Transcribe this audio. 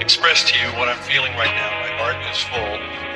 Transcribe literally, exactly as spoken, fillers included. Express to you what I'm feeling right now. My heart is full.